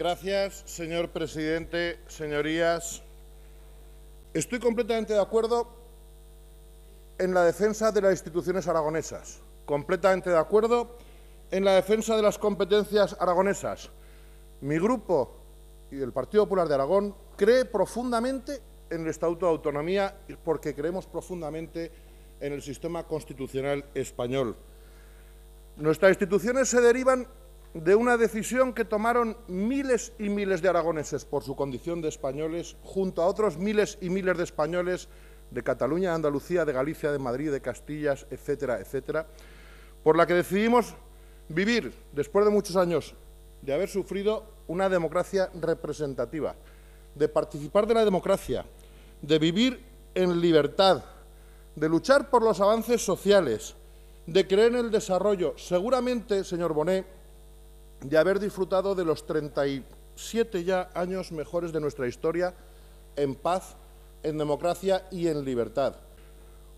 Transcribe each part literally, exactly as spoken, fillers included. Gracias, señor presidente. Señorías, estoy completamente de acuerdo en la defensa de las instituciones aragonesas, completamente de acuerdo en la defensa de las competencias aragonesas. Mi grupo y el Partido Popular de Aragón cree profundamente en el Estatuto de Autonomía porque creemos profundamente en el sistema constitucional español. Nuestras instituciones se derivan de una decisión que tomaron miles y miles de aragoneses por su condición de españoles, junto a otros miles y miles de españoles de Cataluña, de Andalucía, de Galicia, de Madrid, de Castillas, etcétera, etcétera, por la que decidimos vivir, después de muchos años de haber sufrido, una democracia representativa, de participar de la democracia, de vivir en libertad, de luchar por los avances sociales, de creer en el desarrollo, seguramente, señor Boné, de haber disfrutado de los treinta y siete ya años mejores de nuestra historia, en paz, en democracia y en libertad.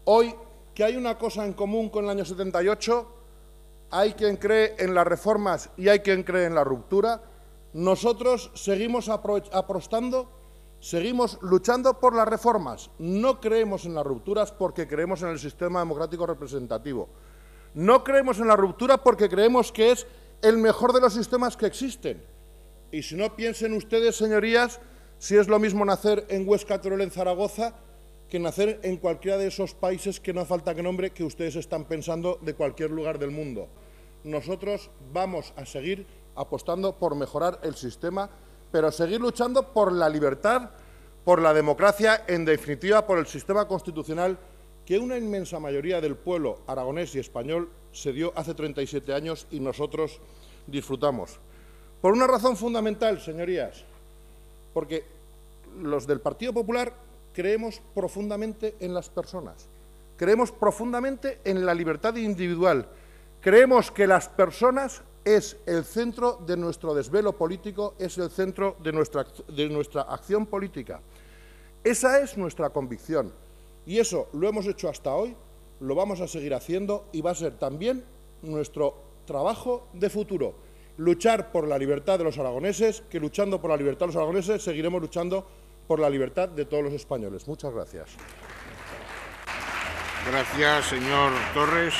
Hoy, que hay una cosa en común con el año setenta y ocho, hay quien cree en las reformas y hay quien cree en la ruptura, nosotros seguimos apostando, seguimos luchando por las reformas. No creemos en las rupturas porque creemos en el sistema democrático representativo. No creemos en la ruptura porque creemos que es el mejor de los sistemas que existen. Y si no, piensen ustedes, señorías, si es lo mismo nacer en Huesca, Teruel, en Zaragoza, que nacer en cualquiera de esos países que no falta que nombre, que ustedes están pensando de cualquier lugar del mundo. Nosotros vamos a seguir apostando por mejorar el sistema, pero seguir luchando por la libertad, por la democracia, en definitiva por el sistema constitucional que una inmensa mayoría del pueblo aragonés y español se dio hace treinta y siete años y nosotros disfrutamos. Por una razón fundamental, señorías, porque los del Partido Popular creemos profundamente en las personas, creemos profundamente en la libertad individual, creemos que las personas es el centro de nuestro desvelo político, es el centro de nuestra, de nuestra acción política. Esa es nuestra convicción. Y eso lo hemos hecho hasta hoy, lo vamos a seguir haciendo y va a ser también nuestro trabajo de futuro. Luchar por la libertad de los aragoneses, que luchando por la libertad de los aragoneses seguiremos luchando por la libertad de todos los españoles. Muchas gracias. Gracias, señor Torres.